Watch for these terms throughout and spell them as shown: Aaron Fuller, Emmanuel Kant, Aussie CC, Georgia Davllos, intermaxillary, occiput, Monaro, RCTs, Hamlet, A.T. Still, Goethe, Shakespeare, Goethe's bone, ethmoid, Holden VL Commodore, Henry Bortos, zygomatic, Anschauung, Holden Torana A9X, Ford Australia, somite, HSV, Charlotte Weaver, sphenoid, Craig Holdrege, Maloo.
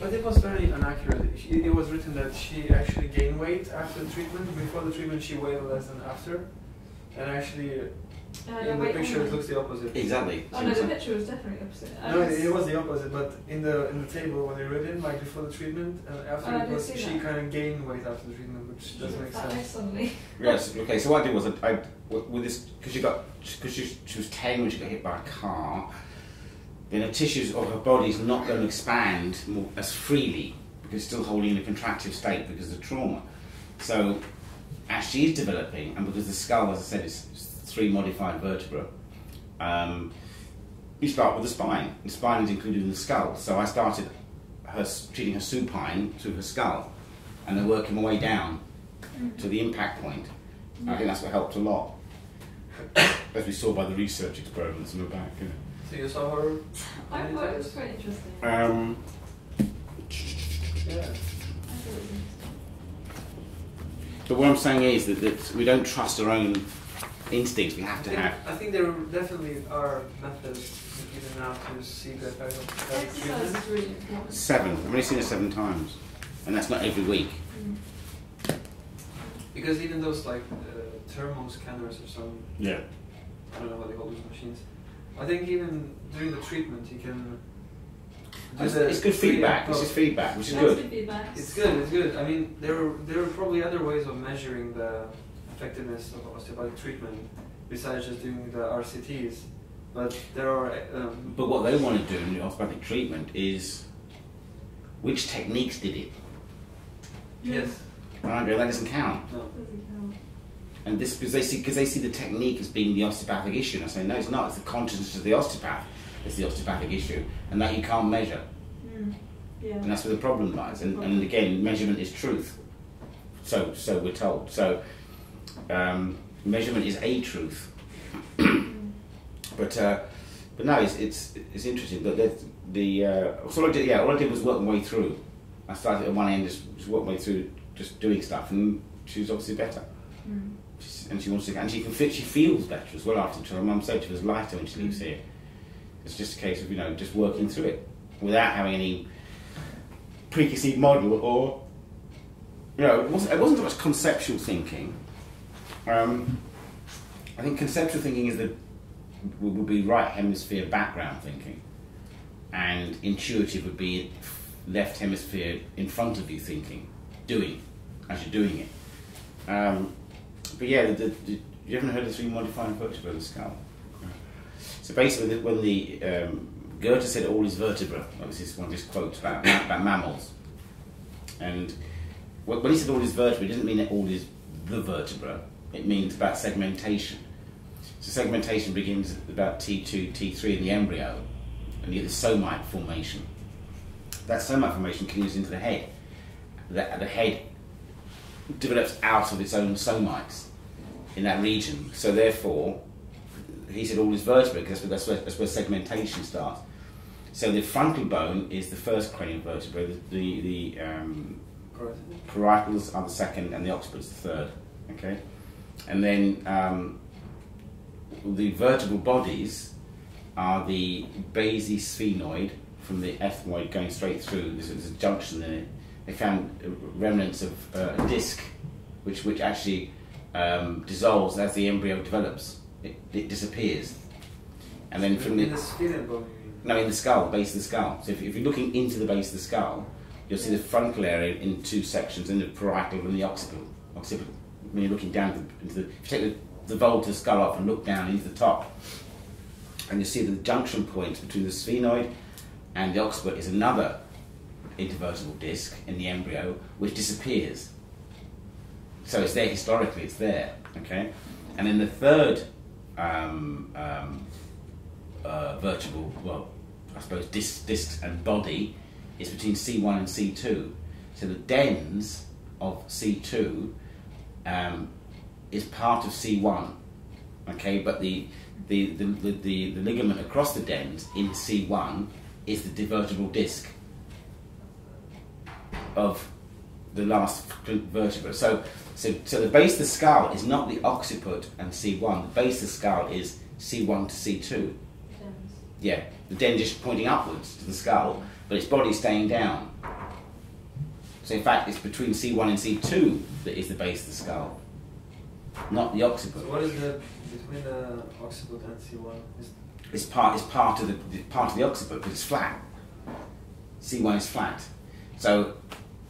But it was very inaccurate. It was written that she actually gained weight after treatment. Before the treatment, she weighed less than after. And actually, in the picture, it looks the opposite. Exactly. Oh no, the picture was definitely opposite. No, it was the opposite. But in the table when they read it, like before the treatment and after, it was, she kind of gained weight after the treatment, which doesn't make sense. Suddenly. Yes. Okay. So what I did was I with this because she was 10 when she got hit by a car. Then the tissues of her body is not going to expand more, as freely because it's still holding in a contractive state because of the trauma. So as she is developing, and because the skull, as I said, is 3 modified vertebrae, you start with the spine. The spine is included in the skull. So I started treating her supine through her skull, and then working my way down to the impact point. I think that's what helped a lot, as we saw by the research experiments in the back. You know. So you saw her? I thought it was quite interesting. Yeah. But what I'm saying is that we don't trust our own instincts. We have to have. I think there definitely are methods given out to see the effect of exercise. Is really important. 7. I've only seen it 7 times, and that's not every week. Because even those like thermal scanners or some. Yeah. I don't know what they call these machines. I think even during the treatment you can. It's good feedback. This is feedback, which is good. It's good. It's good. I mean, there are probably other ways of measuring the effectiveness of osteopathic treatment besides just doing the RCTs. But there are. But what they want to do in the osteopathic treatment is which techniques did it. Yes. Right, that doesn't count. No. And this because they see the technique as being the osteopathic issue, and I say no, it's not. It's the consciousness of the osteopath. It's the osteopathic issue, and that you can't measure. Yeah. And that's where the problem lies. And again, measurement is truth. So we're told. So measurement is a truth. But no, it's interesting. But all I did was work my way through. I started at one end, just worked my way through, just doing stuff, and she was obviously better. And she wants to, and she feels better as well after. Her mum said she was lighter when she leaves here. It's just a case of just working through it without having any preconceived model or it wasn't so much conceptual thinking. I think conceptual thinking is would be right hemisphere background thinking, and intuitive would be left hemisphere in front of you thinking, doing as you're doing it. But yeah, you haven't heard of 3 modifying vertebrae in the skull. So basically, when the Goethe said all his vertebrae, that was one of his quotes about mammals. And when he said all his vertebrae, it doesn't mean that all is the vertebra. It means about segmentation. So segmentation begins at about T2, T3 in the embryo, and you get the somite formation. That somite formation continues into the head. The head develops out of its own somites in that region. So therefore, he said all his vertebrae, because that's where segmentation starts. So the frontal bone is the first cranial vertebra, the parietals are the second, and the occipit's the third. Okay, and then the vertebral bodies are the basisphrenoid from the ethmoid going straight through. There's a junction in it. They found remnants of a disc, which actually dissolves as the embryo develops. It disappears, and then from in the skull, base of the skull. So if you're looking into the base of the skull, you'll see the frontal area in 2 sections, in the parietal and the occipital. When you're looking down if you take the vault of the skull off and look down into the top, and you see the junction point between the sphenoid and the occiput is another intervertebral disc in the embryo, which disappears. So it's there historically. It's there, okay. And then the third vertebral, well, I suppose discs and body is between C1 and C2. So the dens of C2 is part of C1, okay. But the ligament across the dens in C1 is the divertebral disc of the last vertebra. So the base of the skull is not the occiput and C1. The base of the skull is C1 to C2. Dens. Yeah, the den just pointing upwards to the skull, but its body's staying down. So in fact, it's between C1 and C2 that is the base of the skull, not the occiput. So what is the between the occiput and C1? It's part of the occiput because it's flat. C1 is flat. So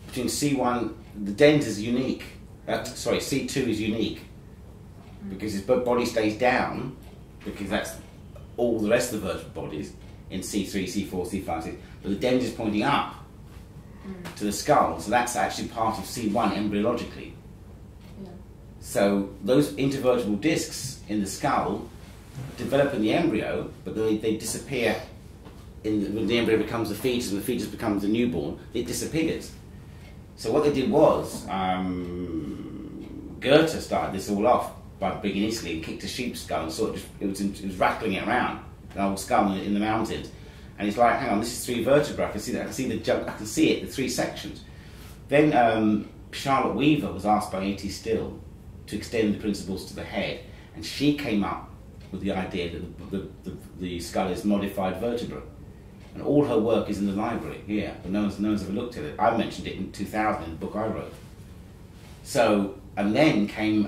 between C1, the dent is unique. Sorry, C2 is unique because his body stays down, because that's all the rest of the vertebral bodies in C3, C4, C5, C6. But the dent is pointing up to the skull, so that's actually part of C1 embryologically. Yeah. So those intervertebral discs in the skull develop in the embryo, but they disappear when the embryo becomes the fetus and the fetus becomes the newborn. It disappears. So what they did was, Goethe started this all off by being in Italy and kicked a sheep's skull and sort of it was rattling it around, an old skull in the mountains, and he's like, hang on, this is three vertebrae. I can see that. I can see it, the three sections. Then Charlotte Weaver was asked by A.T. Still to extend the principles to the head, and she came up with the idea that the skull is modified vertebra. And all her work is in the library here, but no one's ever looked at it. I mentioned it in 2000 in the book I wrote. So, and then came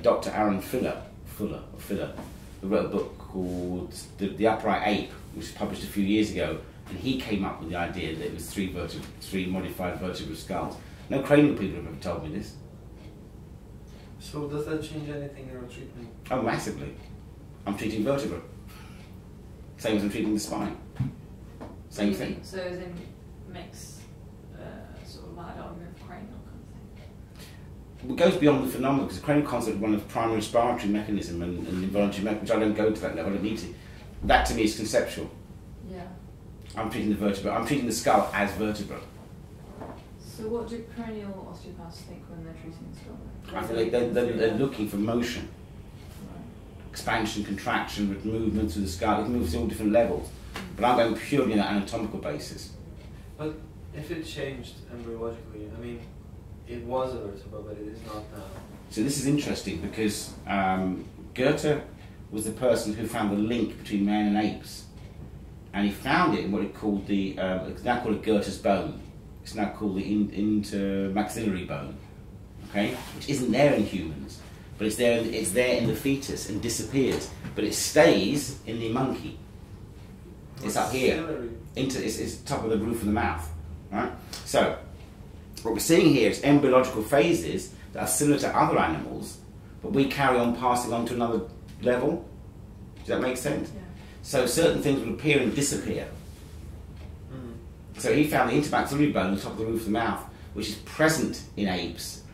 Dr. Aaron Fuller, who wrote a book called The Upright Ape, which was published a few years ago, and he came up with the idea that it was three modified vertebral skulls. No cranial people have ever told me this. So does that change anything in your treatment? Oh, massively. I'm treating vertebra. Same as I'm treating the spine. Same thing. So as in mix sort of modern with cranial concept? It goes beyond the phenomenon, because the cranial concept is one of primary respiratory mechanism and involuntary mechanism, which I don't go to that level, I don't need to. That to me is conceptual. Yeah. I'm treating the vertebra, I'm treating the skull as vertebra. So what do cranial osteopaths think when they're treating the skull? Like? I think they're looking for motion. Expansion, contraction, movement through the skull. It moves to all different levels, but I'm going purely on an anatomical basis. But if it changed embryologically, I mean, it was a vertebra, but it is not now. So this is interesting because Goethe was the person who found the link between man and apes, and he found it in what he called the it's now called Goethe's bone. It's now called the intermaxillary bone, okay, which isn't there in humans. But it's there in the fetus and disappears. But it stays in the monkey. It's up here. It's top of the roof of the mouth. Right? So, what we're seeing here is embryological phases that are similar to other animals, but we carry on passing on to another level. Does that make sense? Yeah. So certain things will appear and disappear. Mm-hmm. So he found the intermaxillary bone on top of the roof of the mouth, which is present in apes.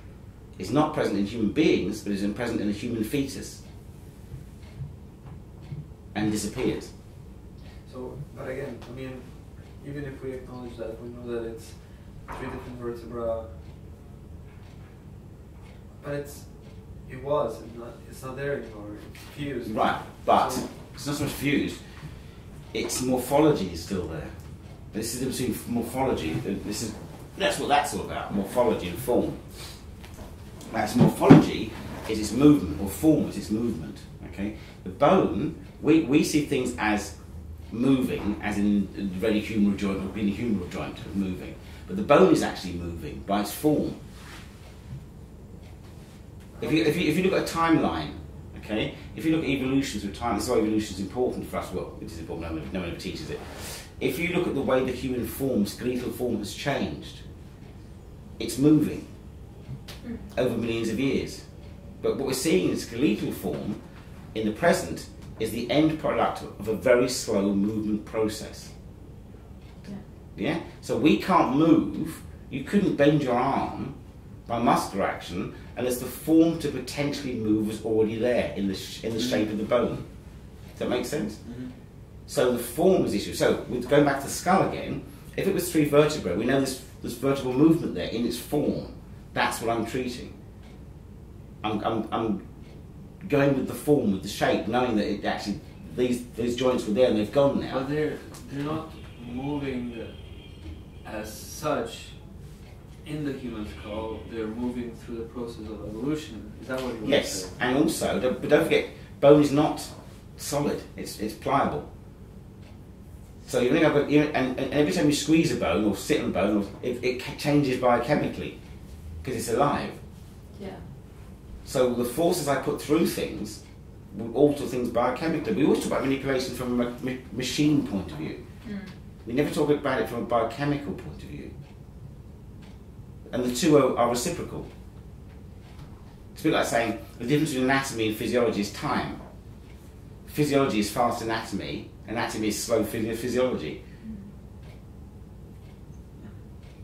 It's not present in human beings, but it's present in a human fetus and disappears. So, but again, I mean, even if we acknowledge that, we know that it's three different vertebrae, but it's not there anymore, it's fused. Right, but so, it's not so much fused, its morphology is still there. This is between morphology, that's what that's all about, morphology and form. Now, its morphology is its movement, or form is its movement. Okay, the bone, we see things as moving, as in the humeral joint or being a humeral joint moving, but the bone is actually moving by its form. If you look at a timeline, okay, if you look at evolution through time, this is why evolution is important for us. Well, it is important. No one ever teaches it. If you look at the way the human form, skeletal form, has changed, it's moving over millions of years. But what we're seeing in skeletal form in the present is the end product of a very slow movement process. Yeah? So we can't move, you couldn't bend your arm by muscular action unless the form to potentially move was already there in the shape of the bone. Does that make sense? Mm-hmm. So the form is the issue. So going back to the skull again, if it was three vertebrae, we know this vertebral movement there in its form. That's what I'm treating. I'm going with the form, with the shape, knowing that it actually these joints were there and they've gone now. But they're not moving as such in the human skull. They're moving through the process of evolution. Is that what you? Yes, saying? And also, but don't forget, bone is not solid. It's pliable. So you bring up a, and every time you squeeze a bone or sit on a bone, it changes biochemically because it's alive. Yeah. So the forces I put through things will alter things biochemically. We always talk about manipulation from a machine point of view. Mm. We never talk about it from a biochemical point of view. And the two are reciprocal. It's a bit like saying the difference between anatomy and physiology is time. Physiology is fast anatomy, anatomy is slow physiology. Mm.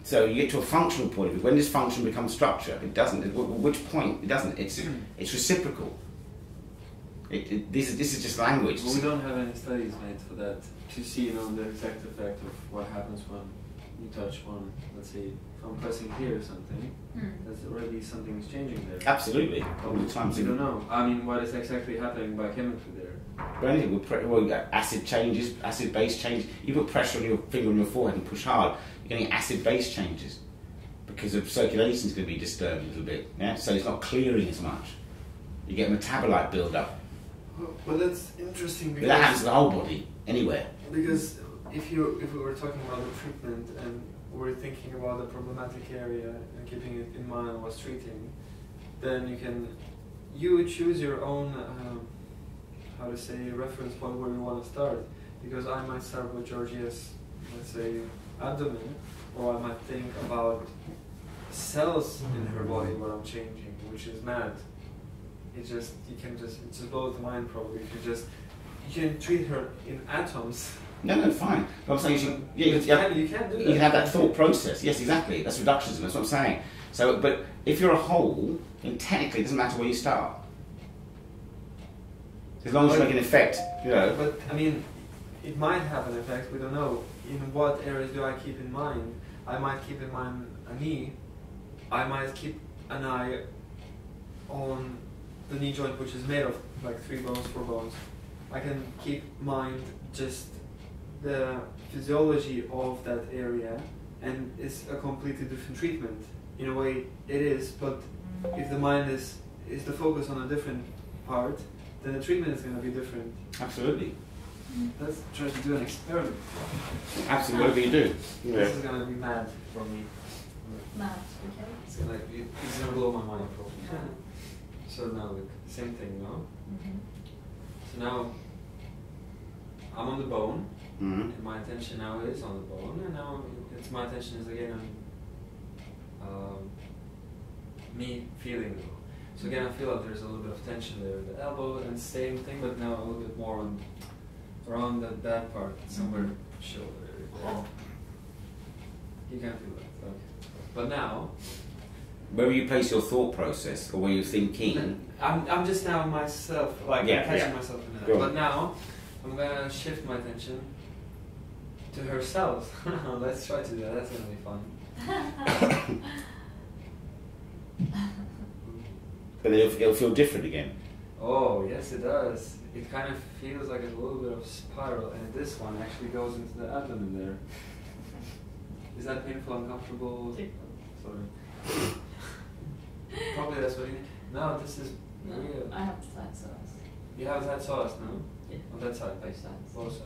So you get to a functional point of view. When does function become structure? It doesn't. At which point? It doesn't. It's reciprocal. This is just language. Well, we don't have any studies made for that to see, you know, the exact effect of what happens when you touch one, let's say, from pressing here or something. Mm. That's already something's changing there. Absolutely. We don't know. I mean, what is exactly happening biochemically there? But anything, well, acid changes, acid base changes. You put pressure on your finger on your forehead and push hard, you're getting acid base changes because the circulation is going to be disturbed a little bit. Yeah, so it's not clearing as much. You get metabolite build-up. Well, that's interesting because that happens to the whole body, anywhere. Because if we were talking about the treatment and we're thinking about the problematic area and keeping it in mind was treating, then you choose your own how to say reference point where you want to start. Because I might start with Georgia's, let's say, abdomen, or I might think about cells in her body what I'm changing, which is mad. It just blows the mind probably. You can treat her in atoms. No, fine. But I'm saying you can have that thought process. Yes, exactly. That's reductionism. That's what I'm saying. So, but if you're a whole, then technically it doesn't matter where you start, as long as you make an effect. You know. But I mean, it might have an effect. We don't know. In what areas do I keep in mind? I might keep in mind a knee. I might keep an eye on the knee joint, which is made of like 3 bones, 4 bones. I can keep mind just the physiology of that area, and it's a completely different treatment. In a way it is, but if the mind is the focus on a different part, then the treatment is going to be different. Absolutely. Let's try to do an experiment. Absolutely, whatever you do. Yeah. This is going to be mad for me. Mad, okay. It's going to blow my mind probably. Yeah. So now, the same thing, no? Mm-hmm. So now, I'm on the bone, and my attention now is on the bone, and now my attention is again on me feeling. So again, I feel that there's a little bit of tension there in the elbow, and same thing, but now a little bit more on around that back part, somewhere shoulder. You can feel that, okay. But now, where you place your thought process, or where you're thinking. I'm just now myself, like catching myself in that. But now, I'm gonna shift my attention to herself. Let's try to do that. That's gonna be fun. But it'll feel different again. Oh yes, it does. It kind of feels like a little bit of spiral, and this one actually goes into the abdomen there. Is that painful, uncomfortable? Sorry. Probably that's what you need. No, this is real. I have that sauce. You have that sauce, no? Yeah. On that side, both sides. Both sides.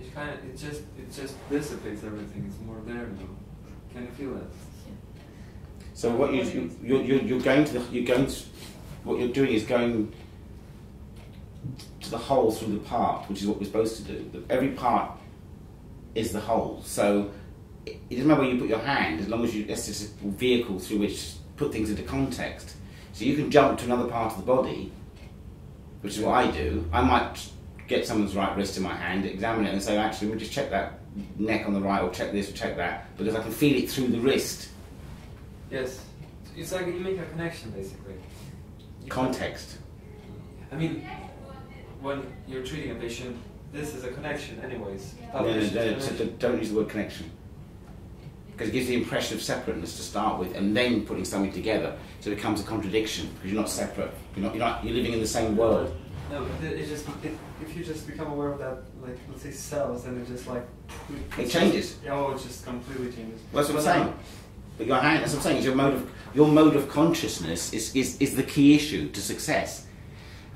It's kind of, it just dissipates everything. It's more there now. Can you feel that? Yeah. So what you're going to the, what you're doing is going to the whole through the part, which is what we're supposed to do. Every part is the whole. So it doesn't matter where you put your hand, as long as that's just a vehicle through which put things into context. So you can jump to another part of the body, which is what I do. I might get someone's right wrist in my hand, examine it and say, actually, let me just check that neck on the right, or check this, or check that, because I can feel it through the wrist. Yes. It's like you make a connection, basically. Context. I mean, when you're treating a patient, this is a connection anyways. Don't use the word connection, because it gives the impression of separateness to start with, and then putting something together, so it becomes a contradiction because you're not separate. You're living in the same world. No, if you just become aware of that, like let's say cells, then it just like it changes. Oh, it just completely changes. Well, that's what I'm saying. But your hand, that's what I'm saying, is your mode of consciousness is the key issue to success.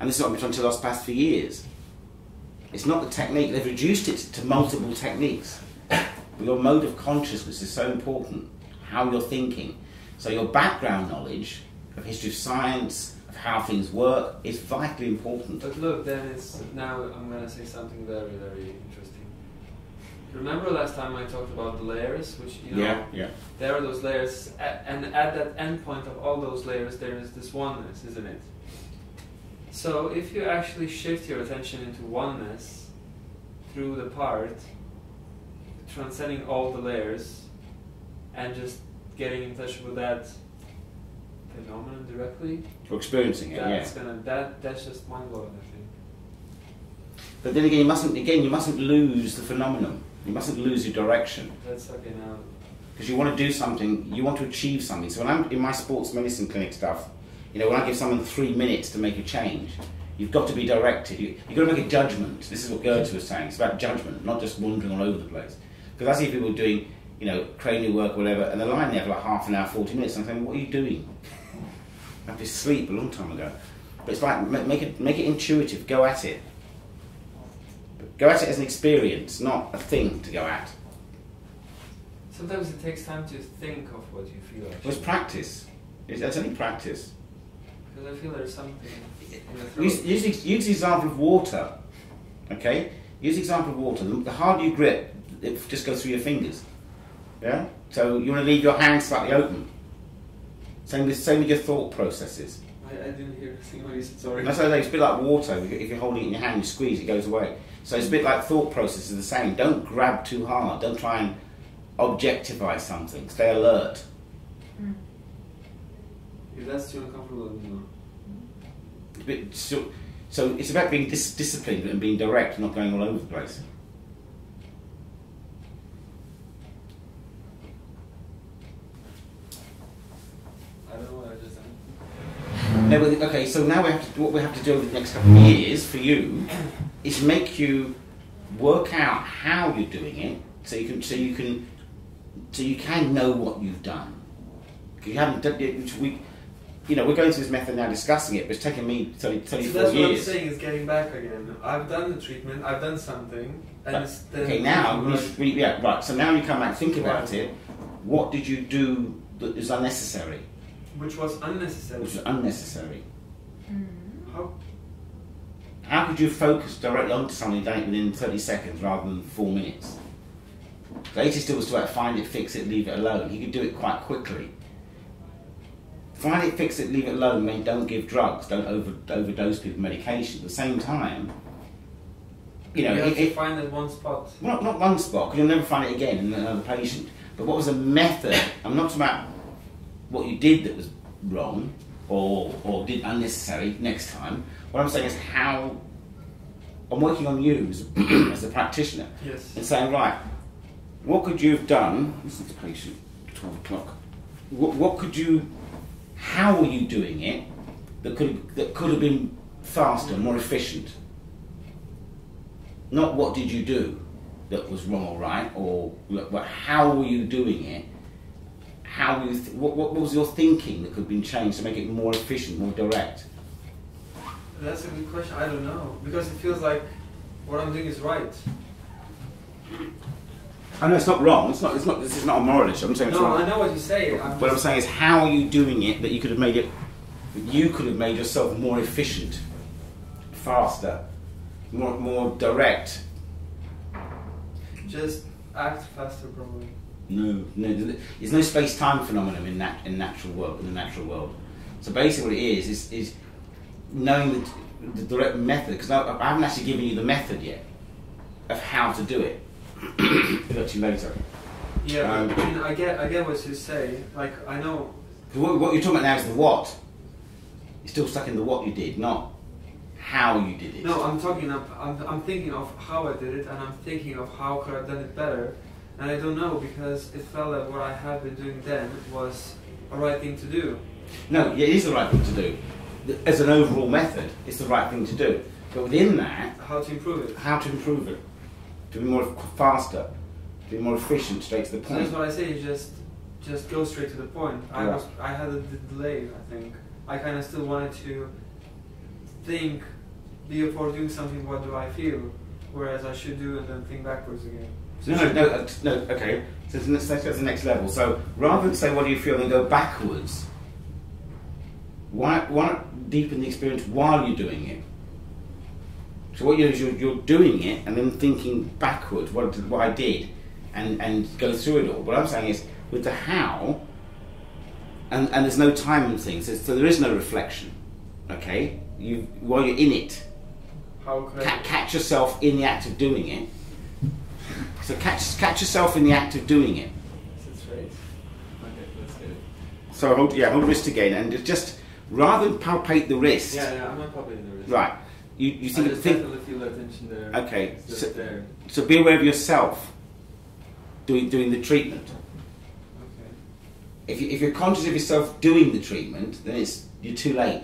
And this is what I've been trying to tell the past for years. It's not the technique. They've reduced it to multiple techniques. But your mode of consciousness is so important, how you're thinking. So your background knowledge of history of science, of how things work, is vitally important. But look, Dennis, now I'm going to say something very, very interesting. Remember last time I talked about the layers, which, you know, there are those layers, and at that end point of all those layers, there is this oneness, isn't it? So if you actually shift your attention into oneness through the part, transcending all the layers, and just getting in touch with that phenomenon directly, or experiencing it, that's just mind-blowing, I think. But then again, you mustn't lose the phenomenon. You mustn't lose your direction. That's okay now. Because you want to do something, you want to achieve something. So when I'm in my sports medicine clinic stuff, you know, when I give someone 3 minutes to make a change, you've got to be directed. You've got to make a judgment. This is what Goethe was saying. It's about judgment, not just wandering all over the place. Because I see people doing, you know, cranial work or whatever, and they're lying there for like half an hour, 40 minutes, and I'm saying, what are you doing? I've been asleep a long time ago. But it's like, make it intuitive, go at it. But go at it as an experience, not a thing to go at. Sometimes it takes time to think of what you feel. Well, it's practice. It's only practice. Because I feel there's something in the throat. Use the example of water, okay? Use the example of water. The harder you grip, it just goes through your fingers. Yeah? So you want to leave your hand slightly open. Same with your thought processes. I didn't hear anything when you said, sorry. That's okay, it's a bit like water. If you're holding it in your hand, you squeeze, it goes away. So it's a bit like thought processes are the same. Don't grab too hard. Don't try and objectify something. Stay alert. Mm. If that's too uncomfortable, then no. So it's about being disciplined and being direct, not going all over the place. I don't know what I just said. No, well, okay, so now what we have to do over the next couple of years for you is make you work out how you're doing it, so you can know what you've done. Because you haven't done it. You know, we're going through this method now, discussing it, but it's taken me 34 years. So that's what I'm saying, is getting back again. I've done the treatment, I've done something, and it's... Okay, now, so now you come back, think about it. What did you do that was unnecessary? Which was unnecessary? Which was unnecessary. Mm-hmm. How could you focus directly onto something done it within 30 seconds rather than 4 minutes? So A.T. Still was to find it, fix it, leave it alone. He could do it quite quickly. Find it, fix it, leave it alone, then don't give drugs, don't overdose people with medication. At the same time, you know... You have to find it one spot. Well, not one spot, because you'll never find it again in another patient. But what was the method? I'm not talking about what you did that was wrong, or did unnecessary next time. What I'm saying is how... I'm working on you as a practitioner. Yes. And saying, right, what could you have done... This is the patient, 12 o'clock. What could you... How were you doing it that could have been faster, more efficient? Not what did you do that was wrong or right, or but how were you doing it? How you what was your thinking that could have been changed to make it more efficient, more direct? That's a good question. I don't know, because it feels like what I'm doing is right. I know it's not wrong. It's not. This is not a moral issue. I'm saying it's wrong. No, I know what you say. What I'm saying is, how are you doing it that you could have made it? That you could have made yourself more efficient, faster, more direct. Just act faster, probably. No. There's no space-time phenomenon in the natural world. So basically, what it is knowing the direct method. Because I haven't actually given you the method yet of how to do it. Later. Yeah, I get what you say. Like, I know. What you're talking about now is the what. You're still stuck in the what you did, not how you did it. No, I'm thinking of how I did it, and I'm thinking of how could I have done it better, and I don't know, because it felt like what I have been doing then was the right thing to do. No, it is the right thing to do. As an overall method, it's the right thing to do. But within that, how to improve it? How to improve it? To be more faster, to be more efficient, straight to the point. That's what I say. Just go straight to the point. I had a delay. I think I kind of still wanted to think before doing something, what do I feel? Whereas I should do and then think backwards again. So no, okay. So that's the next level. So rather than say what do you feel and go backwards, why not deepen the experience while you're doing it? So what you do is you're doing it and then thinking backwards, what I did, and go through it all. What I'm saying is with the how, and there's no time and things, so there is no reflection. Okay, while you're in it, catch yourself in the act of doing it. So catch yourself in the act of doing it. That's right. Okay, let's do it. So hold wrist again, and just rather than palpate the wrist. Yeah, I'm not palpating the wrist. Right. You think. I just feel the tension there. Okay. So be aware of yourself doing the treatment. Okay. If you're conscious of yourself doing the treatment, then you're too late.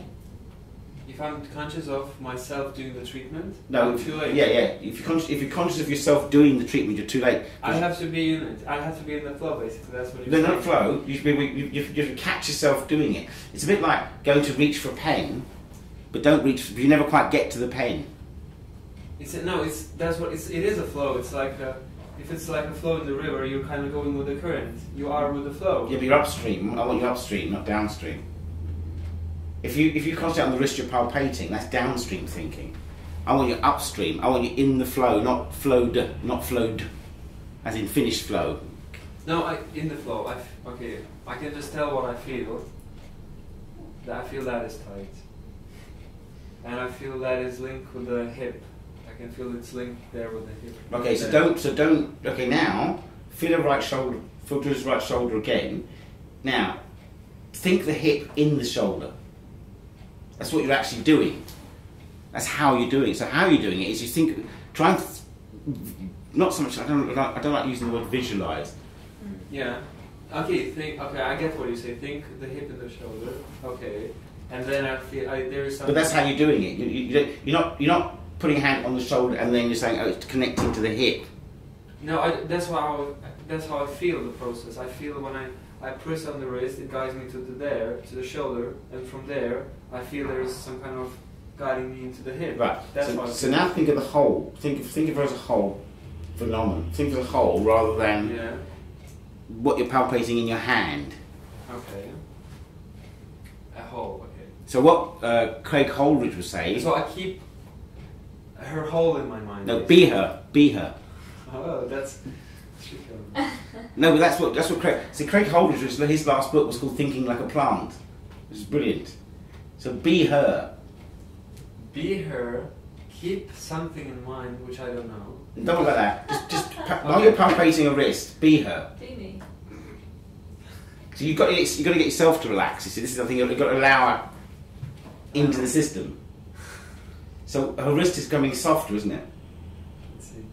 If I'm conscious of myself doing the treatment, no, I'm too late. Yeah. If you're conscious of yourself doing the treatment, you're too late. I have to be in the flow, basically. That's what you're saying. Not flow. You catch yourself doing it. It's a bit like going to reach for a pen, but don't reach. You never quite get to the pen. It is a flow. It's like if it's like a flow in the river, you're kind of going with the current. You are with the flow. Yeah, but you're upstream. I want you upstream, not downstream. If you concentrate on the wrist, you're palpating. That's downstream thinking. I want you upstream. I want you in the flow, not flowed, as in finished flow. No, in the flow. Okay, I can just tell what I feel. I feel that is tight, and I feel that is linked with the hip. I can feel it's linked there with the hip. Okay, so don't. Okay, now feel the right shoulder. Feel his right shoulder again. Now, think the hip in the shoulder. That's what you're actually doing. That's how you're doing it. So how you're doing it is you think, try and not so much. I don't like using the word visualize. Yeah. Okay. Think. Okay. I get what you say. Think the hip and the shoulder. Okay. And then I feel there is something. But that's how you're doing it. You're not putting a hand on the shoulder and then you're saying, oh, it's connecting to the hip. No. That's how I feel the process. I feel when I press on the wrist, it guides me to the shoulder, and from there, I feel there is some kind of guiding me into the hip. Right. So now think of the whole. Think of it as a whole phenomenon. Think of the whole rather than what you're palpating in your hand. Okay. A whole. Okay. So what Craig Holdrege was saying. So I keep her whole in my mind. No, basically. Be her. Oh, that's. No, but that's what Craig. See, Craig Holdrege, his last book was called Thinking Like a Plant, which is brilliant. So be her, keep something in mind which I don't know. Don't worry about that. Just while you're palpating a wrist, be her. Be me. So you've got to get yourself to relax. You see, this is the thing. You've got to allow her into the system. So her wrist is coming softer, isn't it? Let's see.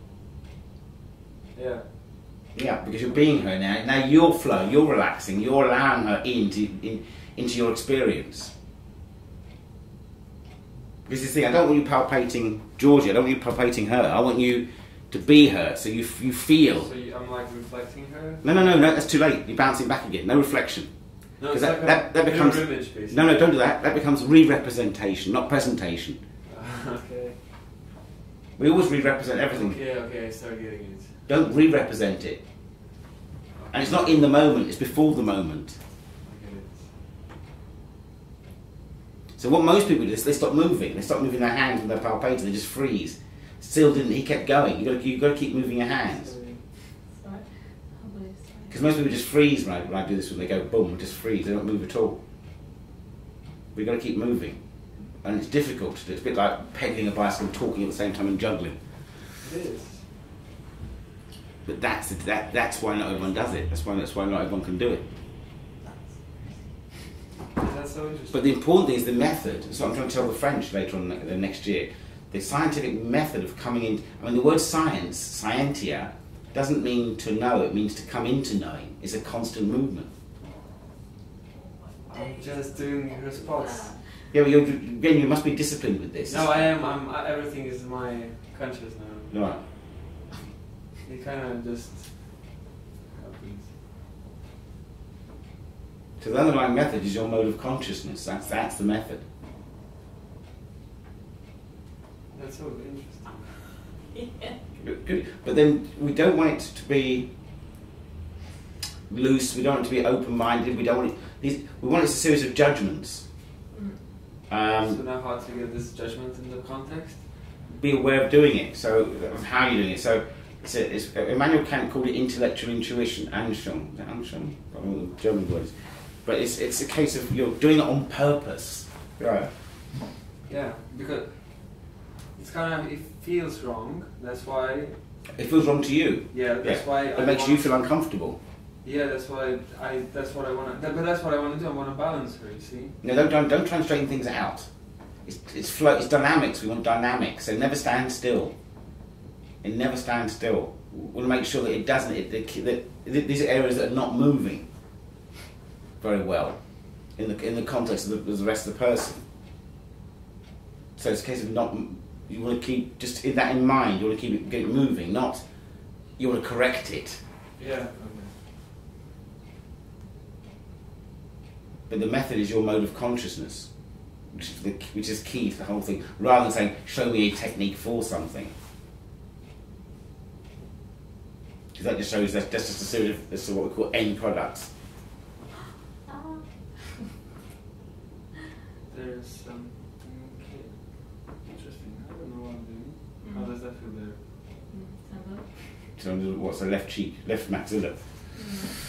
Yeah. Yeah, because you're being her now. Now you're flowing, you're relaxing, you're allowing her into your experience. Because you see, I don't want you palpating Georgia. I don't want you palpating her. I want you to be her. So you feel. So I'm like reflecting her. No. That's too late. You're bouncing back again. No reflection. No, it's like that becomes image, basically. No, don't do that. That becomes re-representation, not presentation. Okay. We always re-represent everything. Okay. I start getting it. Don't re-represent it. And it's not in the moment, it's before the moment. So what most people do is they stop moving. They stop moving their hands when they're palpating, they just freeze. Still didn't, he kept going. You've got to keep moving your hands. Because most people just freeze when I do this, when they go boom, just freeze, they don't move at all. We've got to keep moving. And it's difficult to do. It's a bit like pedaling a bicycle, talking at the same time and juggling. It is. But that's why not everyone does it. That's why not everyone can do it. That's so interesting. But the important thing is the method. So I'm trying to tell the French later on the next year. The scientific method of coming in. I mean, the word science, scientia, doesn't mean to know. It means to come into knowing. It's a constant movement. I'm just doing your response. Yeah, well, again, you must be disciplined with this. No, I am. Everything is my conscious now. Right. It kind of just happens. So the underlying method is your mode of consciousness. That's the method. That's sort of interesting. Yeah. Good. But then we don't want it to be loose, we don't want it to be open-minded, we don't want it, we want it a series of judgments. So now how to get this judgment in the context? Be aware of doing it, so how you're doing it. So it's, Emmanuel Kant called it intellectual intuition, Anschauung. Is that Anschauung? I don't know the German words. But it's a case of you're doing it on purpose. Right. Yeah, because it's kind of, it feels wrong, that's why... It feels wrong to you. Yeah, that's why... It makes you feel uncomfortable. Yeah, that's why that's what I want to... But that's what I want to do, I want to balance her, you see? No, don't try and straighten things out. It's dynamics, we want dynamics, so never stand still. It never stands still. We want to make sure that it doesn't, these are areas that are not moving very well in the context of the rest of the person. So it's a case of not, you want to keep just that in mind, you want to keep it, get it moving, not you want to correct it. Yeah. Okay. But the method is your mode of consciousness, which is key to the whole thing, rather than saying, show me a technique for something. Because that just shows that that's just a series of what we call end products. There's something interesting. I don't know what I'm doing. Mm. How does that feel there? So what's the left cheek, left maxilla? Mm.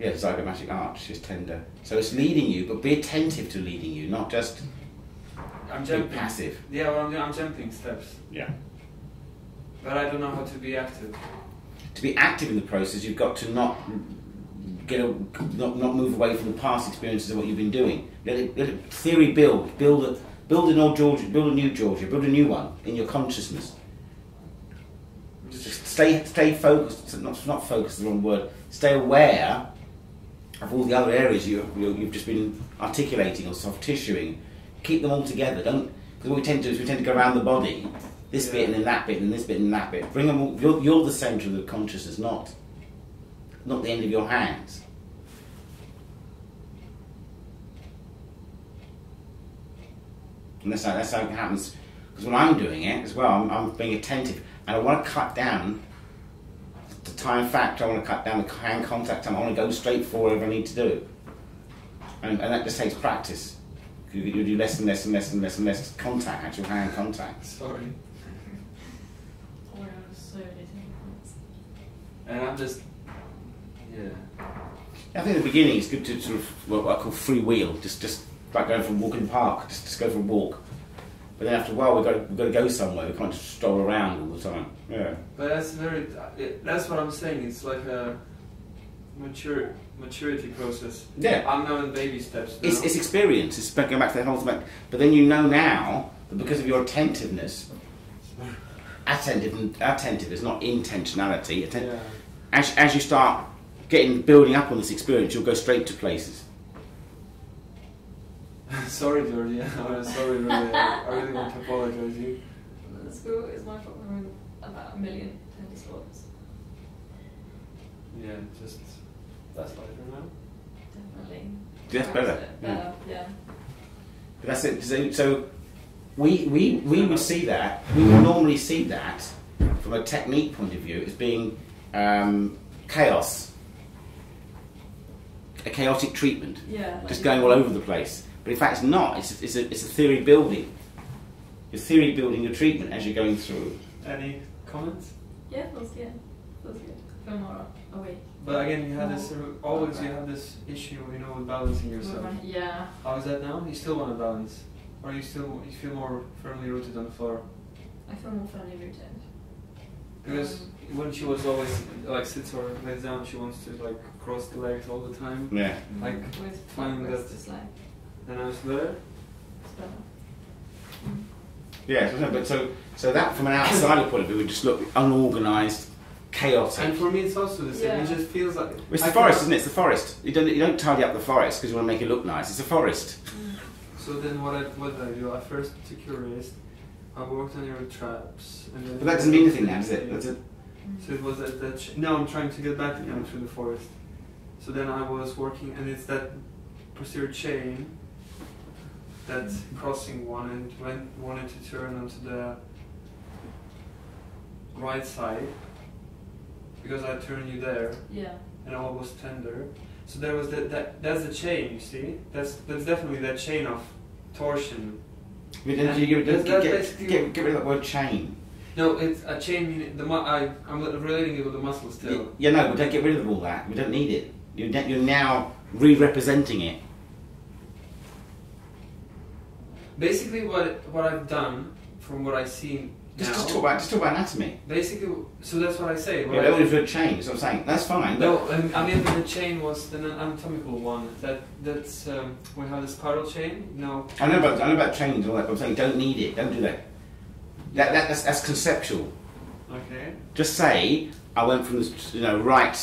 Yeah, the zygomatic arch is tender. So it's leading you, but be attentive to leading you, not just be passive. Yeah, well, I'm jumping steps. Yeah. But I don't know how to be active. To be active in the process, you've got to not move away from the past experiences of what you've been doing. Let it theory build an old Georgia, build a new Georgia, build a new one in your consciousness. Just stay focused. Not focused is the wrong word. Stay aware of all the other areas you've just been articulating or soft tissuing. Keep them all together. Don't, because what we tend to do is we tend to go around the body. This bit and then that bit and this bit and that bit. Bring them all, you're the centre of the consciousness, not the end of your hands. And that's how it happens. Because when I'm doing it as well, I'm being attentive. And I want to cut down the time factor, I want to cut down the hand contact time, I want to go straight for whatever I need to do. And that just takes practice. You do less and less and less and less and less contact, actual hand contact. Sorry. And I'm just, yeah. I think at the beginning it's good to sort of what I call freewheel, just like going for a walk in the park, just go for a walk. But then after a while we've got to go somewhere. We can't just stroll around all the time. Yeah. But that's what I'm saying. It's like a maturity process. Yeah. I'm now in baby steps. Now. It's experience. It's going back to that whole thing. But then you know now that because of your attentiveness, attentive is not intentionality. Yeah. As you start building up on this experience, you'll go straight to places. Sorry, Georgia. Sorry, Georgia. I really want to apologize. You. The school is my fault. We're in about 1 million tennis sports. Yeah, just. That's lighter now? Definitely. That's better. Yeah. Yeah. But that's it. So we would see that, we would normally see that from a technique point of view as being chaos. A chaotic treatment. Yeah. Just going all over the place. But in fact it's not. It's a theory building. You're theory building your treatment as you're going through. Any comments? Yeah, feels good. Feels good. Feel more awake. But again, you have this always. You have this issue, you know, with balancing yourself. Yeah. How is that now? You still want to balance, or you feel more firmly rooted on the floor? I feel more firmly rooted. Because when she was always like sits or lays down, she wants to like cross the legs all the time. Yeah. Like finding that. Then I was there. It's better. Yeah. So that from an outsider point of view, we just look unorganized. Chaotic. And for me it's also the same, it just feels like... It's the forest, isn't it? It's the forest. You don't tidy up the forest because you want to make it look nice. It's a forest. So then what I do, I first took your wrist, I worked on your traps... And then but that doesn't mean anything now, does it? That's it. So it was at that... No, I'm trying to get back again through the forest. So then I was working, and it's that posterior chain that crossing one and wanted to turn onto the right side because I turned you there. Yeah. And all was tender. So there was that's the chain, you see? That's definitely that chain of torsion. But then you get rid of that word chain. No, it's a chain meaning, I'm relating it with the muscle still. Yeah, no, we don't get rid of all that. We don't need it. You're now re-representing it. Basically what I've done, from what I see now... Just talk about anatomy. Basically, so that's what I say. Yeah, that would have changed, so I'm saying, that's fine. No, I mean the chain was an anatomical one. That's we have the spiral chain, no... I know about chains and all that, but I'm saying don't need it, don't do that. That's conceptual. Okay. Just say I went from this, right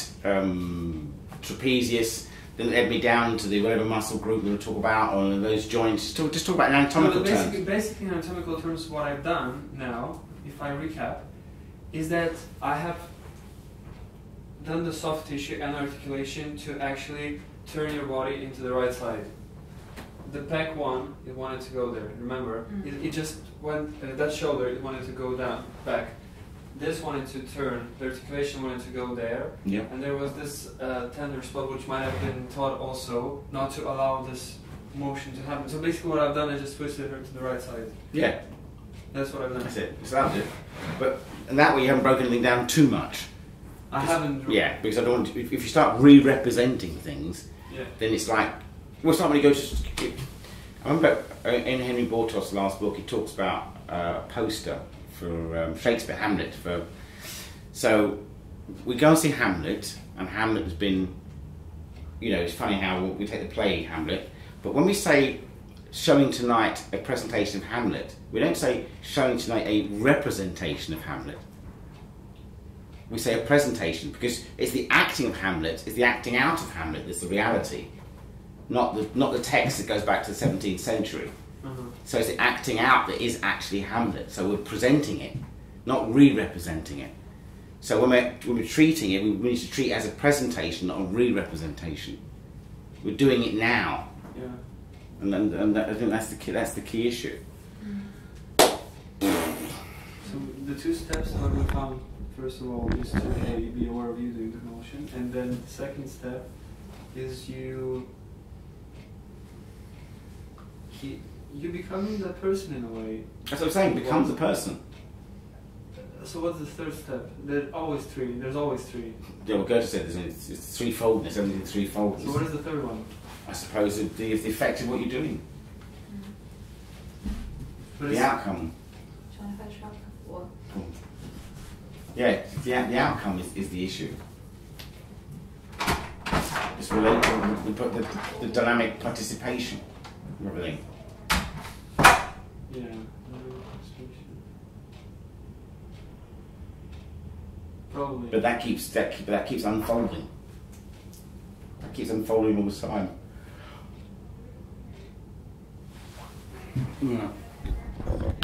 trapezius, then led me down to the whatever muscle group we were talking about, or those joints. Just talk about anatomical terms. Basically, in anatomical terms, what I've done now, if I recap, is that I have done the soft tissue and articulation to actually turn your body into the right side. The back one, it wanted to go there, remember? Mm-hmm. It just went, that shoulder, it wanted to go down, back. This wanted to turn, the articulation wanted to go there. Yeah. And there was this tender spot which might have been taught also not to allow this motion to happen. So basically what I've done is just twisted her to the right side. Yeah. That's what I've done. That's it, so that's it. But, and that way you haven't broken anything down too much. I haven't. Yeah, because I don't want to, if you start re-representing things, yeah, then it's like, well, it's not when you go to... I remember in Henry Bortos' last book, he talks about a poster for Shakespeare, Hamlet. So we go and see Hamlet, and Hamlet has been... You know, it's funny how we take the play Hamlet, but when we say showing tonight a presentation of Hamlet, we don't say showing tonight a representation of Hamlet. We say a presentation, because it's the acting of Hamlet, it's the acting out of Hamlet that's the reality. Not the text that goes back to the 17th century. Mm-hmm. So it's the acting out that is actually Hamlet. So we're presenting it, not re-representing it. So when we're treating it, we need to treat it as a presentation, not a re-representation. We're doing it now. Yeah. And I think that's the key issue. Mm-hmm. So the two steps that we found, first of all, is to be aware of you doing the motion, and then the second step is you becoming that person in a way. That's what I'm saying, becomes the person. So what's the third step? There's always three. Yeah, well, Goethe said it's threefoldness, everything threefoldness. So what is the third one? I suppose the effect of what you're doing. Mm-hmm. The outcome. Trying to fetch up what? Yeah, the outcome is the issue. It's related to the dynamic participation. Everything. Yeah. Probably. But that keeps unfolding. That keeps unfolding all the time. Yeah.